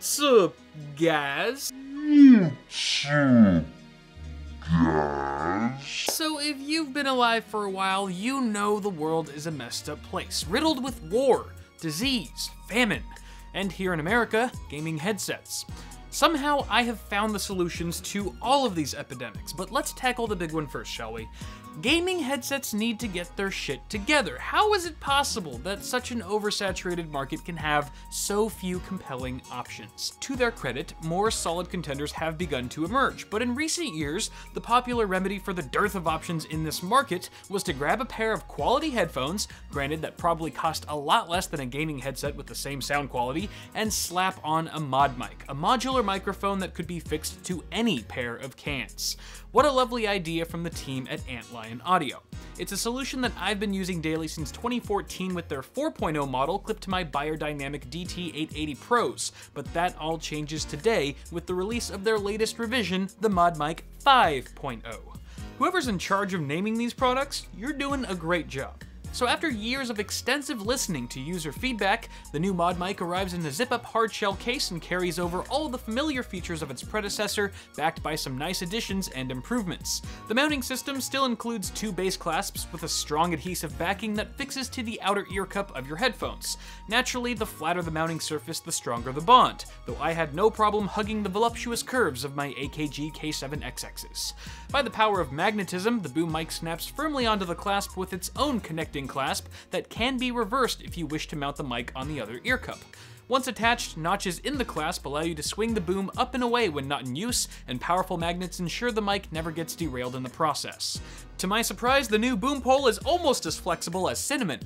What's up, guys? So if you've been alive for a while, you know the world is a messed up place, riddled with war, disease, famine, and here in America, gaming headsets. Somehow I have found the solutions to all of these epidemics, but let's tackle the big one first, shall we? Gaming headsets need to get their shit together. How is it possible that such an oversaturated market can have so few compelling options? To their credit, more solid contenders have begun to emerge, but in recent years, the popular remedy for the dearth of options in this market was to grab a pair of quality headphones, granted that probably cost a lot less than a gaming headset with the same sound quality, and slap on a ModMic, a modular microphone that could be fixed to any pair of cans. What a lovely idea from the team at Antlion Audio. It's a solution that I've been using daily since 2014 with their 4.0 model clipped to my Beyerdynamic DT880 Pros, but that all changes today with the release of their latest revision, the ModMic 5.0. Whoever's in charge of naming these products, you're doing a great job. So after years of extensive listening to user feedback, the new ModMic arrives in a zip-up hardshell case and carries over all the familiar features of its predecessor, backed by some nice additions and improvements. The mounting system still includes two bass clasps with a strong adhesive backing that fixes to the outer ear cup of your headphones. Naturally, the flatter the mounting surface, the stronger the bond, though I had no problem hugging the voluptuous curves of my AKG K7XXs. By the power of magnetism, the boom mic snaps firmly onto the clasp with its own connecting clasp that can be reversed if you wish to mount the mic on the other ear cup. Once attached, notches in the clasp allow you to swing the boom up and away when not in use, and powerful magnets ensure the mic never gets derailed in the process. To my surprise, the new boom pole is almost as flexible as Cinnamon.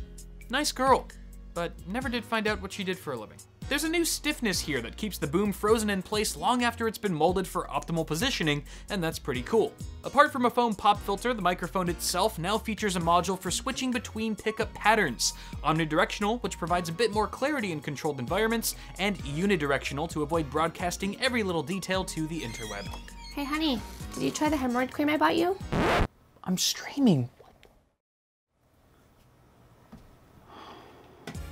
Nice girl, but never did find out what she did for a living. There's a new stiffness here that keeps the boom frozen in place long after it's been molded for optimal positioning, and that's pretty cool. Apart from a foam pop filter, the microphone itself now features a module for switching between pickup patterns, omnidirectional, which provides a bit more clarity in controlled environments, and unidirectional to avoid broadcasting every little detail to the interweb. Hey honey, did you try the hemorrhoid cream I bought you? I'm streaming.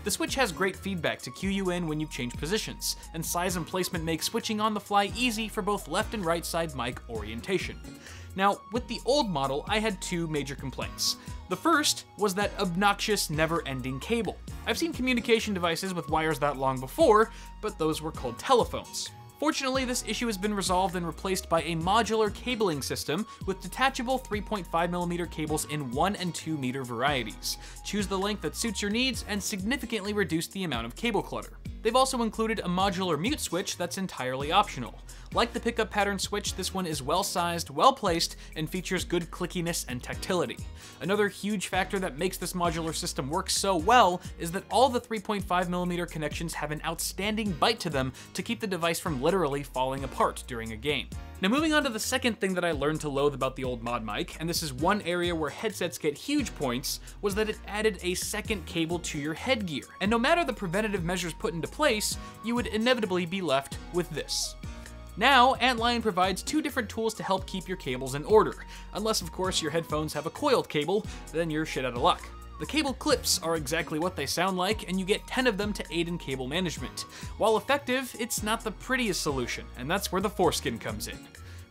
The Switch has great feedback to cue you in when you change positions, and size and placement make switching on the fly easy for both left and right side mic orientation. Now, with the old model, I had two major complaints. The first was that obnoxious, never-ending cable. I've seen communication devices with wires that long before, but those were called telephones. Fortunately, this issue has been resolved and replaced by a modular cabling system with detachable 3.5mm cables in 1 and 2-meter varieties. Choose the length that suits your needs and significantly reduce the amount of cable clutter. They've also included a modular mute switch that's entirely optional. Like the pickup pattern switch, this one is well-sized, well-placed, and features good clickiness and tactility. Another huge factor that makes this modular system work so well is that all the 3.5mm connections have an outstanding bite to them to keep the device from literally falling apart during a game. Now moving on to the second thing that I learned to loathe about the old ModMic, and this is one area where headsets get huge points, was that it added a second cable to your headgear. And no matter the preventative measures put into place, you would inevitably be left with this. Now, Antlion provides two different tools to help keep your cables in order. Unless, of course, your headphones have a coiled cable, then you're shit out of luck. The cable clips are exactly what they sound like, and you get 10 of them to aid in cable management. While effective, it's not the prettiest solution, and that's where the foreskin comes in.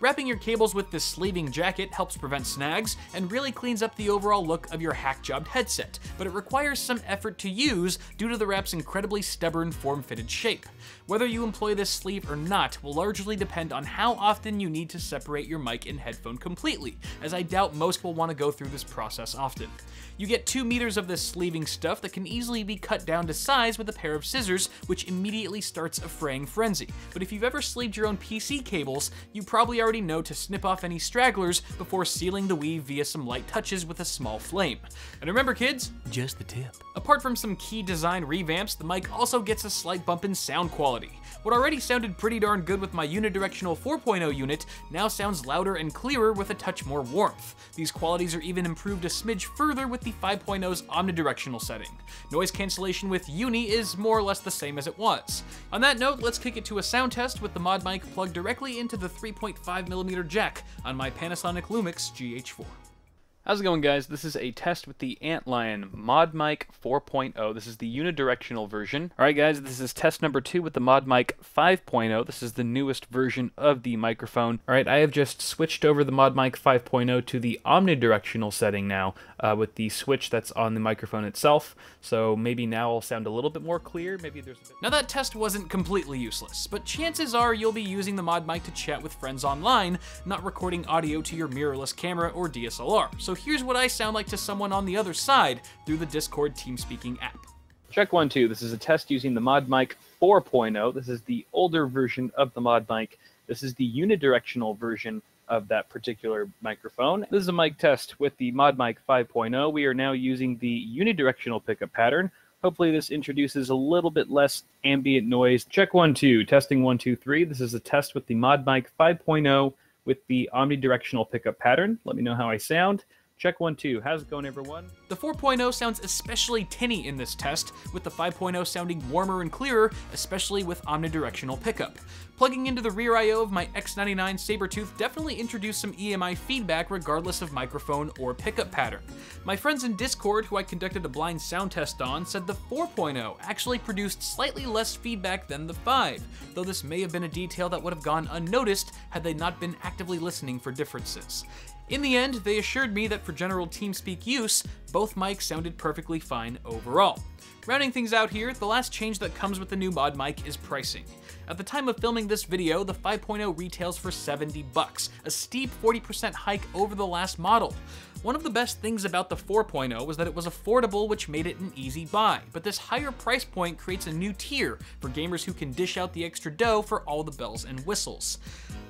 Wrapping your cables with this sleeving jacket helps prevent snags and really cleans up the overall look of your hack-jobbed headset, but it requires some effort to use due to the wrap's incredibly stubborn form-fitted shape. Whether you employ this sleeve or not will largely depend on how often you need to separate your mic and headphone completely, as I doubt most will want to go through this process often. You get 2 meters of this sleeving stuff that can easily be cut down to size with a pair of scissors, which immediately starts a fraying frenzy. But if you've ever sleeved your own PC cables, you probably already know to snip off any stragglers before sealing the weave via some light touches with a small flame. And remember kids, just the tip. Apart from some key design revamps, the mic also gets a slight bump in sound quality. What already sounded pretty darn good with my unidirectional 4.0 unit now sounds louder and clearer with a touch more warmth. These qualities are even improved a smidge further with the 5.0's omnidirectional setting. Noise cancellation with Uni is more or less the same as it was. On that note, let's kick it to a sound test with the ModMic plugged directly into the 3.5mm jack on my Panasonic Lumix GH4. How's it going, guys? This is a test with the Antlion ModMic 4.0. This is the unidirectional version. Alright guys, this is test number 2 with the ModMic 5.0. This is the newest version of the microphone. Alright, I have just switched over the ModMic 5.0 to the omnidirectional setting now with the switch that's on the microphone itself. So maybe now I'll sound a little bit more clear. Maybe there's a bit... Now that test wasn't completely useless, but chances are you'll be using the ModMic to chat with friends online, not recording audio to your mirrorless camera or DSLR. So here's what I sound like to someone on the other side through the Discord TeamSpeaking app. Check 1, 2. This is a test using the ModMic 4.0. This is the older version of the ModMic. This is the unidirectional version of that particular microphone. This is a mic test with the ModMic 5.0. We are now using the unidirectional pickup pattern. Hopefully this introduces a little bit less ambient noise. Check 1, 2. Testing 1, 2, 3. This is a test with the ModMic 5.0 with the omnidirectional pickup pattern. Let me know how I sound. Check 1, 2. How's it going, everyone? The 4.0 sounds especially tinny in this test, with the 5.0 sounding warmer and clearer, especially with omnidirectional pickup. Plugging into the rear I.O. of my X99 Sabertooth definitely introduced some EMI feedback regardless of microphone or pickup pattern. My friends in Discord, who I conducted a blind sound test on, said the 4.0 actually produced slightly less feedback than the 5, though this may have been a detail that would have gone unnoticed had they not been actively listening for differences. In the end, they assured me that for general TeamSpeak use, both mics sounded perfectly fine overall. Rounding things out here, the last change that comes with the new ModMic is pricing. At the time of filming this video, the 5.0 retails for $70, a steep 40% hike over the last model. One of the best things about the 4.0 was that it was affordable, which made it an easy buy, but this higher price point creates a new tier for gamers who can dish out the extra dough for all the bells and whistles.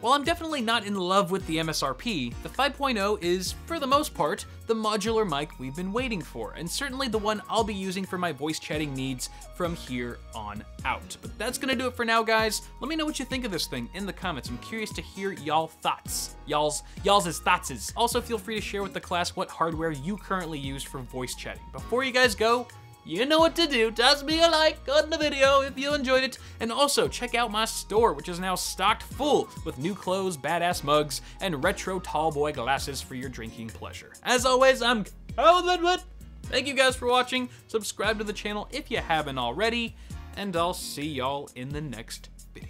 While I'm definitely not in love with the MSRP, the 5.0 is, for the most part, the modular mic we've been waiting for, and certainly the one I'll be using for my voice chatting needs from here on out. But that's gonna do it for now, guys. Let me know what you think of this thing in the comments. I'm curious to hear y'all thoughts. Y'all's thoughtses. Also, feel free to share with the class what hardware you currently use for voice chatting. Before you guys go, you know what to do. Toss me a like on the video if you enjoyed it. And also check out my store, which is now stocked full with new clothes, badass mugs, and retro tall boy glasses for your drinking pleasure. As always, I'm Calvin Wood. Thank you guys for watching. Subscribe to the channel if you haven't already, and I'll see y'all in the next video.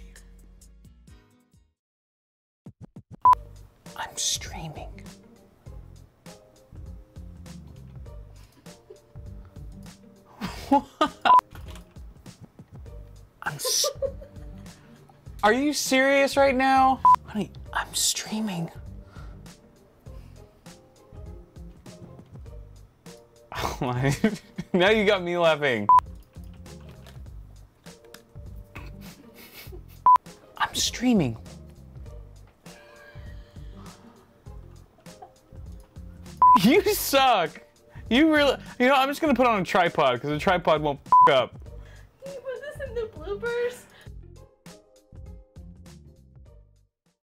I'm streaming. Are you serious right now? Honey, I'm streaming. Oh my, now you got me laughing. I'm streaming. You suck. You really, you know, I'm just gonna put on a tripod because the tripod won't f up. Can you put this in the bloopers?